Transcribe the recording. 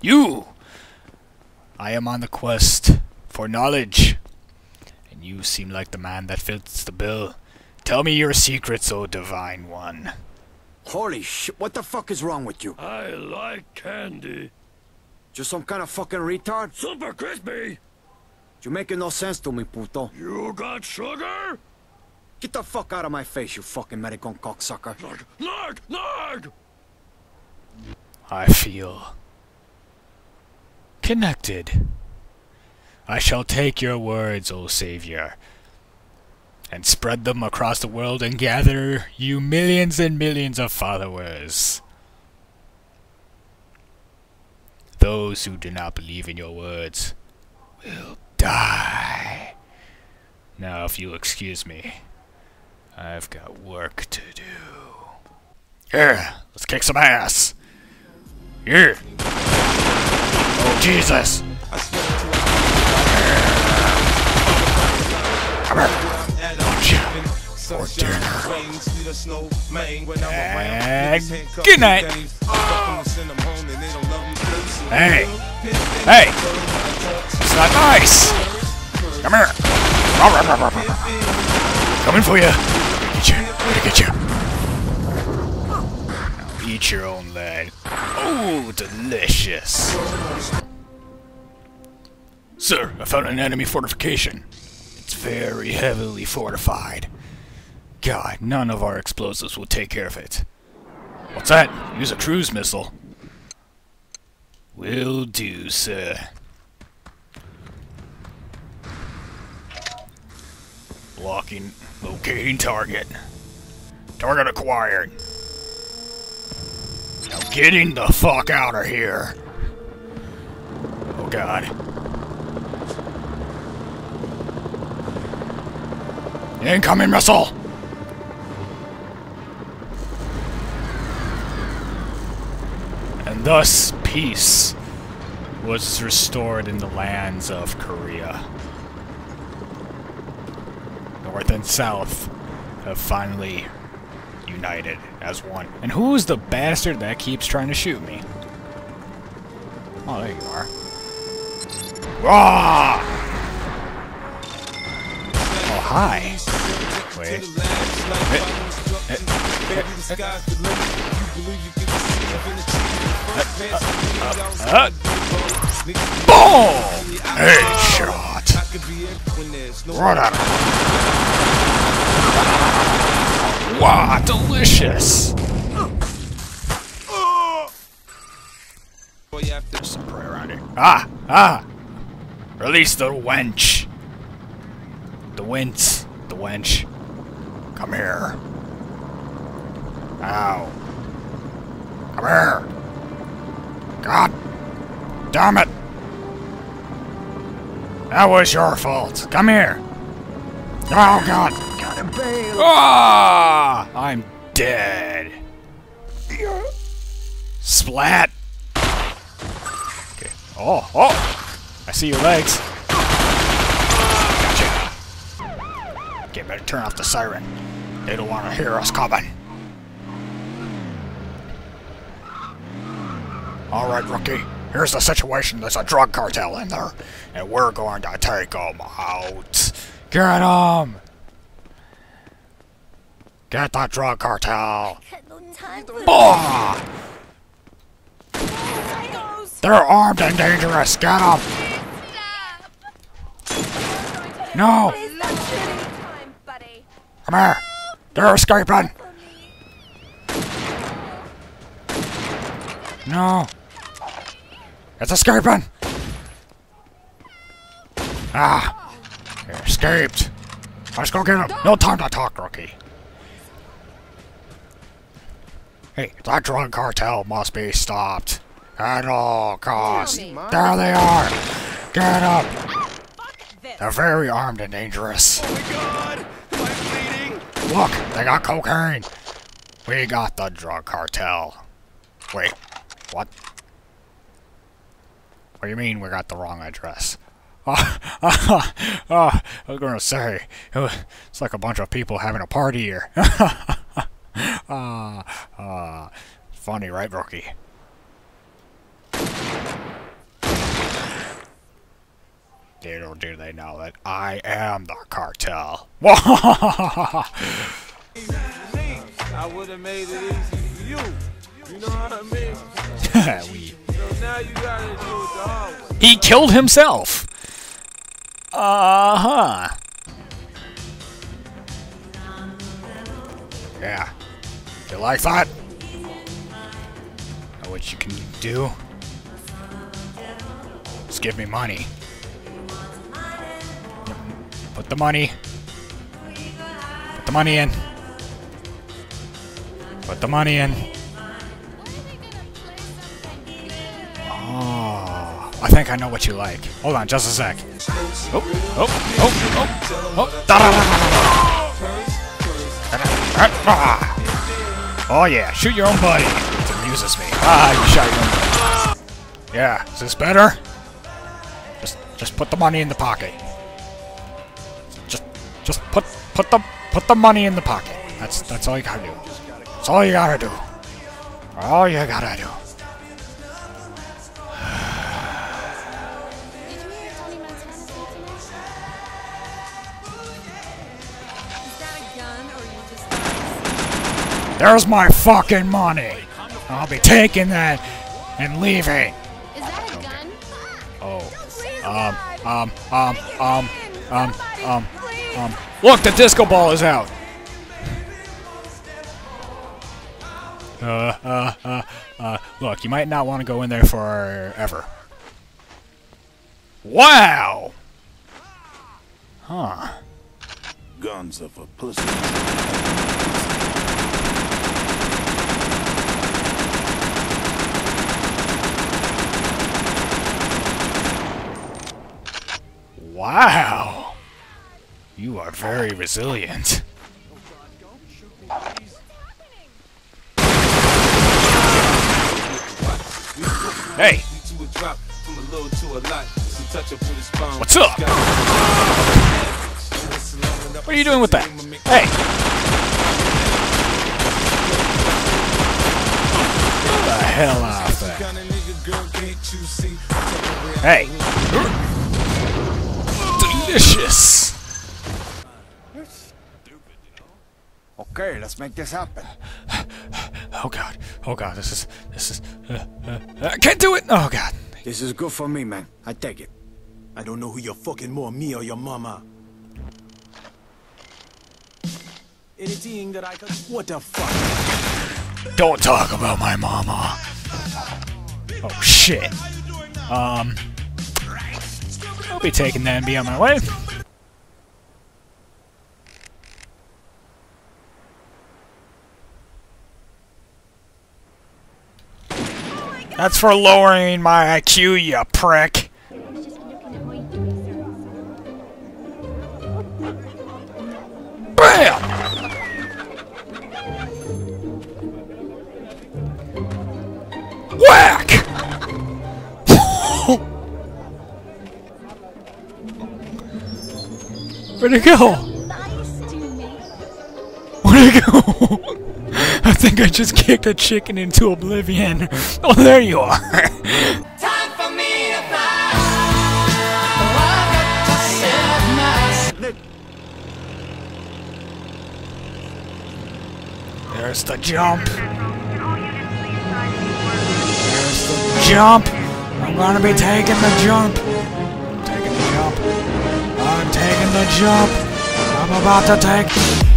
You! I am on the quest for knowledge, and you seem like the man that fits the bill. Tell me your secrets, O Divine One. Holy shit, what the fuck is wrong with you? I like candy. Just some kind of fucking retard? Super crispy! You're making no sense to me, puto. You got sugar? Get the fuck out of my face, you fucking American cocksucker. Nerd! Nerd! Nerd! I feel connected. I shall take your words, O Savior, and spread them across the world and gather you millions and millions of followers. Those who do not believe in your words will die. Now, if you'll excuse me, I've got work to do. Yeah, let's kick some ass. Yeah. Oh, Jesus. For dinner. Good night. Hey. Hey. It's not nice. Come here. Coming for you. I'm gonna get you. Now eat your own leg. Oh, delicious. Sir, I found an enemy fortification. It's very heavily fortified. God, none of our explosives will take care of it. What's that? Use a cruise missile. Will do, sir. Blocking, locating target. Target acquired. Now getting the fuck out of here. Oh God. Incoming missile! And thus, peace was restored in the lands of Korea. North and South have finally united as one. And who's the bastard that keeps trying to shoot me? Oh, there you are. Rah! Oh, hi. Wait. Boom! Headshot! Run out of here. Wow, delicious! There's some prayer on it. Ah! Ah! Release the wench! The wince. The wench. Come here. Ow. Come here! God damn it! That was your fault. Come here! Oh God! Got him, Bale. Ah! I'm dead. Splat! Okay. Oh! Oh! I see your legs. Gotcha. Okay, better turn off the siren. They don't want to hear us coming. Alright, rookie, here's the situation. There's a drug cartel in there, and we're going to take them out. Get them! Get that drug cartel! Bah! They're armed and dangerous, get them! No! Come here! They're escaping! No! It's escaping! Ah! He escaped! Let's go get him! No time to talk, rookie! Hey, that drug cartel must be stopped! At all costs! There they are! Get up! They're very armed and dangerous. Oh my God! Am I bleeding? Look! They got cocaine! We got the drug cartel. Wait. What? What do you mean we got the wrong address? I was gonna say, it's like a bunch of people having a party here. Funny, right, rookie? did or do they know that I am the cartel? I would have made it easy for you. You know what I mean? So now you gotta do it the hard way. He killed himself. Uh-huh. Yeah. You like that? Know what you can do? Just give me money. Put the money. Put the money in. Put the money in. Oh, I think I know what you like. Hold on, just a sec. Oh, oh, oh, oh, oh. Oh yeah, shoot your own buddy. It amuses me. Ah, you shot your own buddy. Yeah, is this better? Just put the money in the pocket. Just put the money in the pocket. That's all you gotta do. That's all you gotta do. All you gotta do. There's my fucking money. I'll be taking that and leaving. Is that a gun? Oh. Look, the disco ball is out. Look, you might not want to go in there forever. Wow! Huh. Guns of a pussy. Wow! You are very resilient. Hey! What's up? What are you doing with that? Hey! Get the hell out of that. Hey! Delicious! Okay, let's make this happen. Oh god, this is, I can't do it! Oh god. This is good for me, man. I take it. I don't know who you're fucking more, me or your mama. Anything that I could, what the fuck? Don't talk about my mama. Oh shit. I'll be taking that and be on my way. That's for lowering my IQ, you prick. BAM! Whack! Where'd it go? Where'd it go? I think I just kicked a chicken into oblivion. Oh, there you are. Time for me to fly. There's the jump. There's the jump. I'm gonna be taking the jump. I'm taking the jump. I'm taking the jump. I'm about to take...